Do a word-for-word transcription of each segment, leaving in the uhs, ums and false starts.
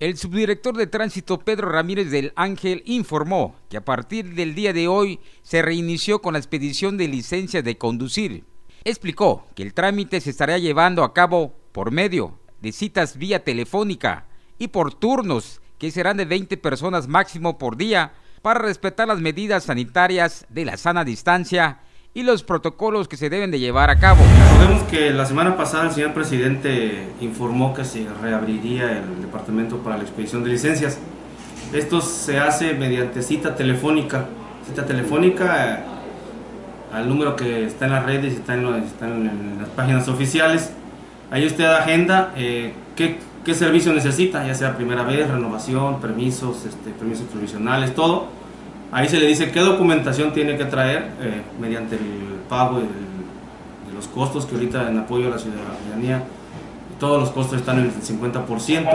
El subdirector de tránsito Pedro Ramírez del Ángel informó que a partir del día de hoy se reinició con la expedición de licencias de conducir. Explicó que el trámite se estará llevando a cabo por medio de citas vía telefónica y por turnos que serán de veinte personas máximo por día para respetar las medidas sanitarias de la sana distancia y los protocolos que se deben de llevar a cabo. Sabemos que la semana pasada el señor presidente informó que se reabriría el departamento para la expedición de licencias. Esto se hace mediante cita telefónica, cita telefónica eh, al número que está en las redes, está en, los, está en, en las páginas oficiales. Ahí usted agenda eh, qué, qué servicio necesita, ya sea primera vez, renovación, permisos, este, permisos provisionales, todo. Ahí se le dice qué documentación tiene que traer eh, mediante el pago de los costos, que ahorita en apoyo a la ciudadanía todos los costos están en el cincuenta por ciento.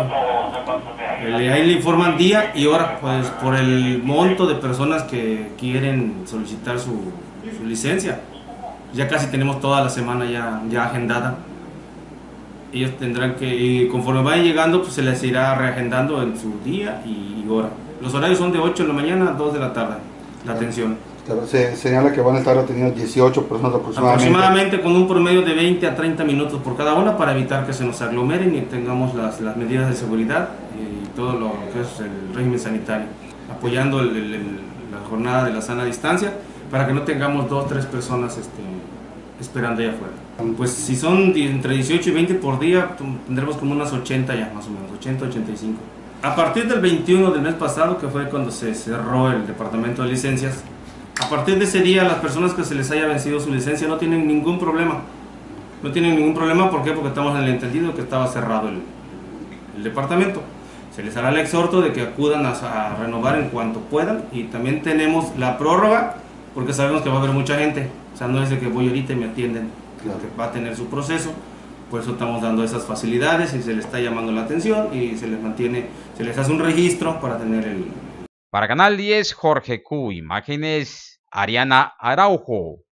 Eh, ahí le informan día y hora, pues por el monto de personas que quieren solicitar su, su licencia. Ya casi tenemos toda la semana ya, ya agendada. Ellos tendrán que, y conforme vayan llegando, pues se les irá reagendando en su día y hora. Los horarios son de ocho de la mañana a dos de la tarde, la atención. Se señala que van a estar atendidas dieciocho personas aproximadamente. Aproximadamente con un promedio de veinte a treinta minutos por cada una para evitar que se nos aglomeren y tengamos las, las medidas de seguridad y todo lo que es el régimen sanitario. Apoyando el, el, el, la jornada de la sana distancia para que no tengamos dos o tres personas este, esperando allá afuera. Pues si son entre dieciocho y veinte por día, tendremos como unas ochenta ya más o menos, ochenta a ochenta y cinco. A partir del veintiuno del mes pasado, que fue cuando se cerró el departamento de licencias, a partir de ese día las personas que se les haya vencido su licencia no tienen ningún problema. No tienen ningún problema, ¿por qué? Porque estamos en el entendido que estaba cerrado el, el departamento. Se les hará el exhorto de que acudan a, a renovar en cuanto puedan, y también tenemos la prórroga, porque sabemos que va a haber mucha gente. O sea, no es de que voy ahorita y me atienden, claro. Que va a tener su proceso. Por eso estamos dando esas facilidades y se les está llamando la atención y se les mantiene, se les hace un registro para tener el... Para Canal diez, Jorge Ku, imágenes Ariana Araujo.